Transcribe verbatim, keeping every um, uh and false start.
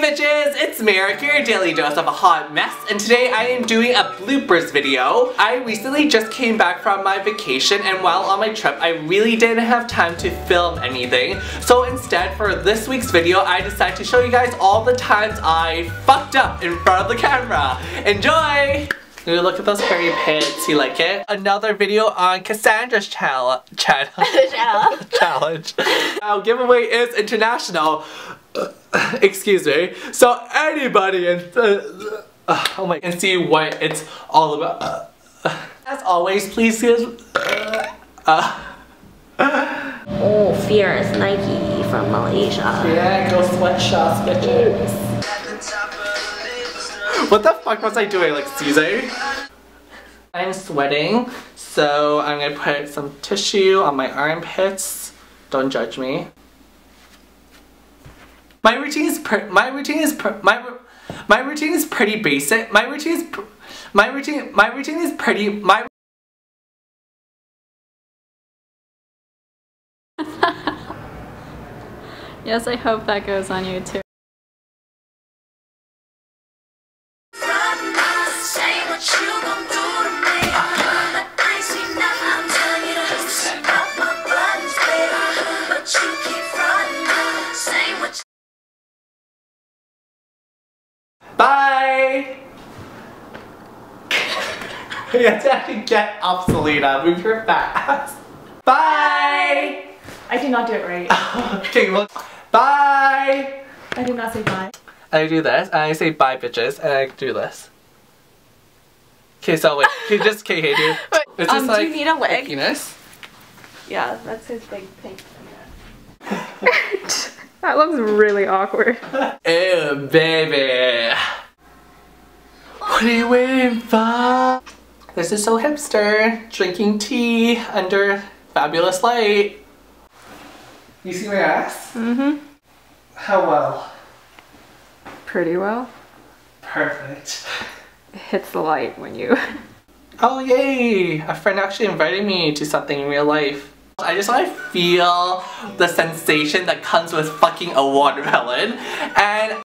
Hey bitches, it's Merrick, your daily dose of a hot mess, and today I am doing a bloopers video. I recently just came back from my vacation, and while on my trip I really didn't have time to film anything. So instead, for this week's video, I decided to show you guys all the times I fucked up in front of the camera. Enjoy! Ooh, look at those hairy pits, you like it? Another video on Cassandra's chal channel. challenge. Challenge. Our giveaway is international. Excuse me. So anybody and uh, uh, oh my, and see what it's all about. Uh, uh. As always, please give. Uh, uh. Oh, fierce Nike from Malaysia. Yeah, go sweatshops, bitches. What the fuck was I doing, like Caesar? I'm sweating, so I'm gonna put some tissue on my armpits. Don't judge me. My routine is pr my routine is pr my my routine is pretty basic. My routine is pr my routine my routine is pretty my. Yes, I hope that goes on YouTube. Bye! You have to actually get up, Selena. Move your fat ass. Bye! I do not do it right. Okay, well, bye! I do not say bye. I do this, and I say bye, bitches, and I do this. Okay, so wait. Okay, just, okay, hey, dude. It's just um, like, do you need a leg? Penis. Yeah, that's his big pink. That looks really awkward. Ew, baby. What are you waiting for? This is so hipster. Drinking tea under fabulous light. You see my ass? Mm-hmm. How well? Pretty well. Perfect. It hits the light when you... Oh, yay! A friend actually invited me to something in real life. I just want to feel the sensation that comes with fucking a watermelon, and